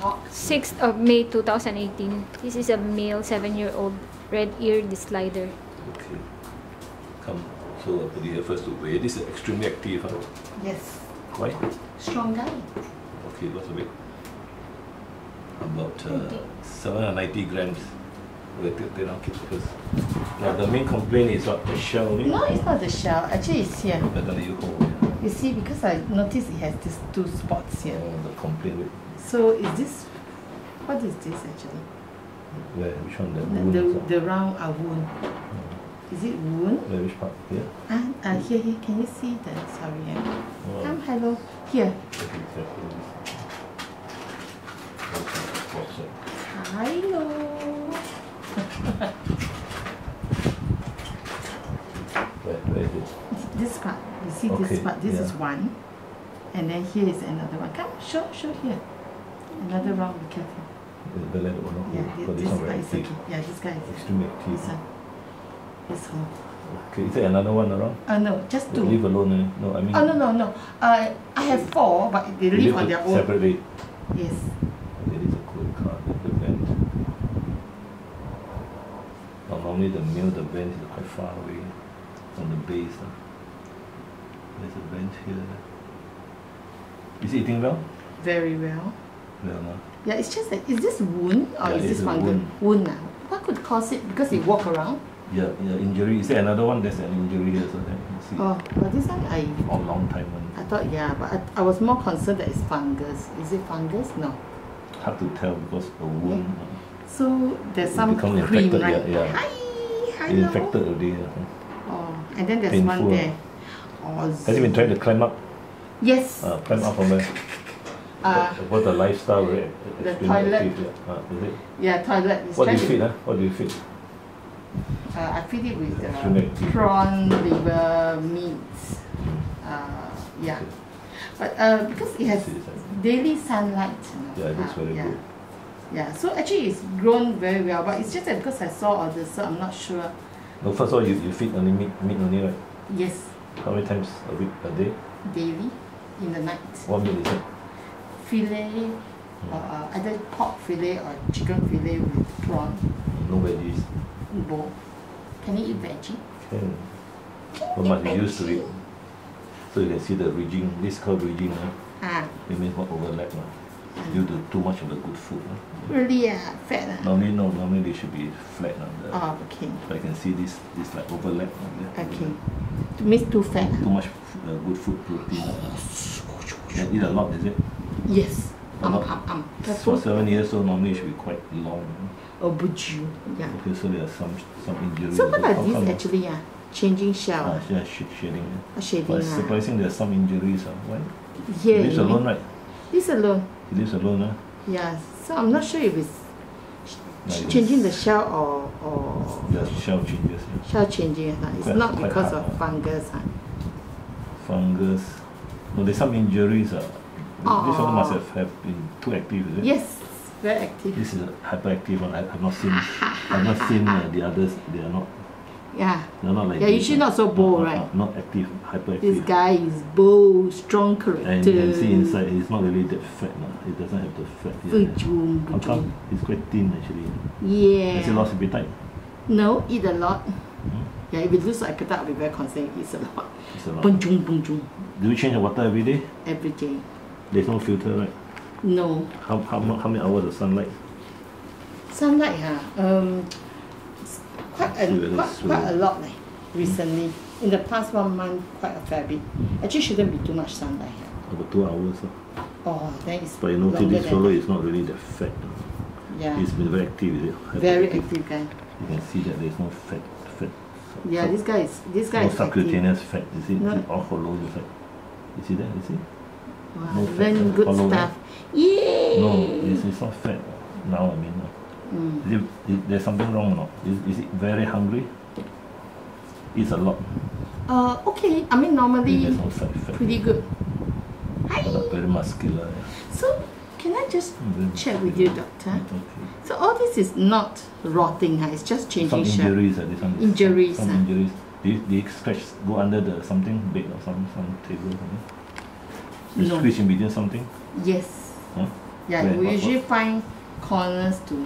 6th of May 2018. This is a male 7-year-old red-eared slider. Okay. Come. So put it here first to weigh. This is extremely active, huh? Yes. Quite? Strong guy. Okay, what's the weight? About 790 grams. We'll take that out first. Now the main complaint is what? The shell? Maybe? No, it's not the shell. Actually, it's here. Better let you hold it. You see, because I noticed it has these two spots here. Oh, the complaint. So is this, what is this actually? Where? Which one? The round are wound. Oh. Is it wound? Where, which part? Here? Here. Can you see that? Sorry. Oh. Come, hello. Here. Hello. Where is it? This part, you see, okay, this part, this is one, and then here is another one. Come, show here. Another round, be careful. The letter one, okay. Yeah, so this guy is okay. Yeah, this guy is extremely active. This one. Okay, is there another one around? No, just two. They leave alone, eh? No, I mean. Oh, no. I have four, but they live on their own. Separately. Yes. There is a cool card at the vent. Now, normally the male, the vent is quite far away from the base. There's a vent here. Is it eating well? Very well. Yeah, it's just that, is this wound or is this fungus? Wound now. What could cause it? Because it walk around? Yeah, injury. Is there another one? There's an injury here, so that you can see. Oh, but this one I... A long time one. I thought, yeah, but I was more concerned that it's fungus. Is it fungus? No. Hard to tell because a wound... Yeah. So, there's some cream, right? Yeah. Hi! Hello! Infected already. Oh, and then there's painful one there. Has he been trying to climb up? Yes. Climb up from there. What the lifestyle? The toilet. Active, yeah. Is it? Yeah, toilet. What do you feed? What do you feed? I feed it with prawn, liver, meat. Yeah. Okay. But because it has daily sunlight. You know? Yeah, it looks very good. Yeah, so actually it's grown very well, but it's just that because I saw all this, so I'm not sure. No, first of all, you feed only meat only, right? Yes. How many times a week, a day? Daily, in the night. What meat is it? Filet, or either pork filet or chicken filet with prawn. No veggies? No. Can you eat veggie? Can. But must be used to it. So you can see the ridging, this is called ridging. It means what overlap. Due to too much of the good food. Really? Fat? Normally, no. Normally, they should be flat. Okay. So I can see this like overlap. Okay. It means too fat? Too much good food protein. You eat a lot, is it? Yes. For 7 years, so normally it should be quite long. Oh, buju. Yeah. Okay, so there are some injuries. So what are these actually? Changing shell. Yeah, shading. Shading. It's surprising there are some injuries. Why? Yeah. It lives alone, right? It's alone. It lives alone, huh? Yeah, so I'm not sure if it's changing the shell or... Yeah, shell changes. Yeah. Shell changes. It's not because of fungus. Fungus. No, there's some injuries. This one must have been too active, is it? Yes, very active. This is a hyperactive one. I've not seen the others. They are not... Yeah. They're not like usually not so bold, right? Not active, hyperactive. This guy is bold, strong character. And you can see inside, he's not really that fat. It doesn't have the fat. How come? It's quite thin actually. Yeah. Has he lost appetite? No, eat a lot. Yeah, if you lose appetite, I'll be very concerned. It's a lot. It's a lot. Do you change the water every day? Every day. There's no filter, right? No. How many hours of sunlight? Sunlight, quite a lot recently. In the past 1 month, quite a fair bit. Actually, shouldn't be too much sunlight here. About 2 hours. That is. But you notice this fellow is not really that fat. Yeah. He's been very active, is it? Very active guy. You can see that there's no fat. Yeah, this guy is subcutaneous fat. You see, it's all hollow inside. You see that? You see? Wow, no fat. Good stuff. Yay! No, it's not fat. Now, I mean, there's something wrong or not? Is it very hungry? It's a lot. Okay. I mean, normally, pretty good. Hi. Very muscular. Yeah. So, can I just check with you, doctor? Okay. So all this is not rotting, it's just changing shape. Some injuries. They scratch, go under the bed or some table. They squeeze in between something? Yes. Yeah, yeah, we usually find corners to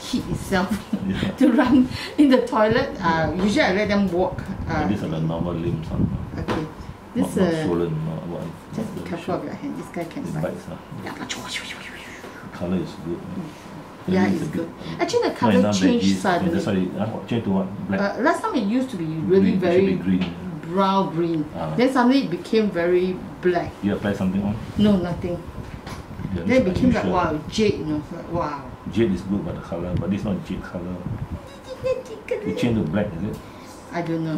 keep itself, yeah. To run in the toilet. Yeah. Usually I let them walk. These are the normal limbs. Huh? Okay. This not swollen, not just be careful of your hand. This guy can bite. Bites, huh? Yeah. The colour is good. The yeah, it's good. Actually, the colour changed suddenly. That's why it changed to what? Black. Last time it used to be really green. Very green. Brown green. Then suddenly it became very black. You apply something on? No, nothing. Yeah, then it became like wow, jade, you know, like, wow. Jade is good, but the colour, but it's not jade colour. It changed to black, is it? I don't know,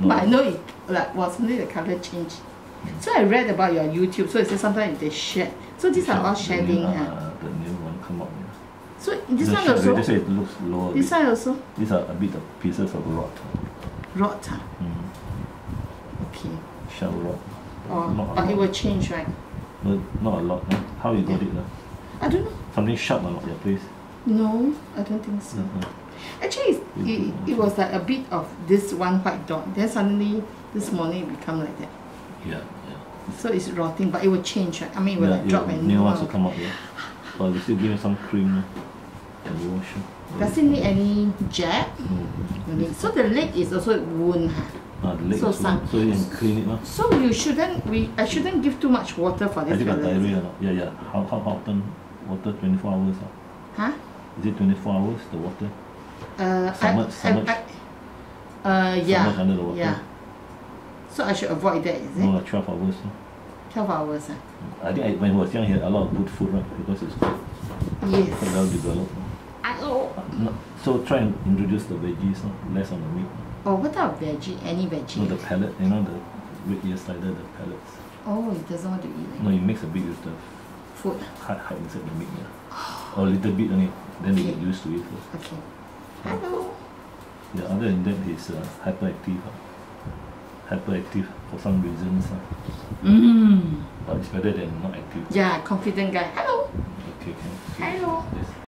no. But I know it like well, suddenly the colour changed. So I read about your YouTube. So it says sometimes they shed. So these are all shedding. The new one come up. Yeah. So this one also. They say it looks lower. This one also. These are a bit of pieces of rot. Rot. Okay. Shell rot. Oh, but it will change, right? No, not a lot. No? How you got it? No? I don't know. Something sharp or not your place? No, I don't think so. Actually, it was like a bit of this one white dot. Then suddenly this morning it become like that. Yeah, yeah. So it's rotting, but it will change, right? I mean, it will like drop and new ones will come up. Yeah. But we still give it some cream and we wash it. Does it need any jab? No. So the leg is also wound. So you can clean it, no? So you shouldn't. I shouldn't give too much water for this. Has it got diarrhea or not? Yeah, yeah. How often water? 24 hours. Huh? Is it 24 hours the water? So much under the water. Yeah. So I should avoid that, is it? No, like 12 hours. No? 12 hours. I think when I was young, here a lot of good food, right? Because it's good. Yes. So well developed. So try and introduce the veggies, no? Less on the meat. Oh, what type of veggie? Any veggie? No, the pellet. You know, the red-eared slider, the pellets. Oh, it doesn't want to eat like that. No, you mix a bit with the food. Hide inside the meat, yeah. Or a little bit only. Then they get used to it first. Okay. Hello. Yeah, other than that, he's hyperactive. Hyperactive for some reasons. But it's better than not active. Yeah, confident guy. Hello. Okay, okay. Hello. Yes.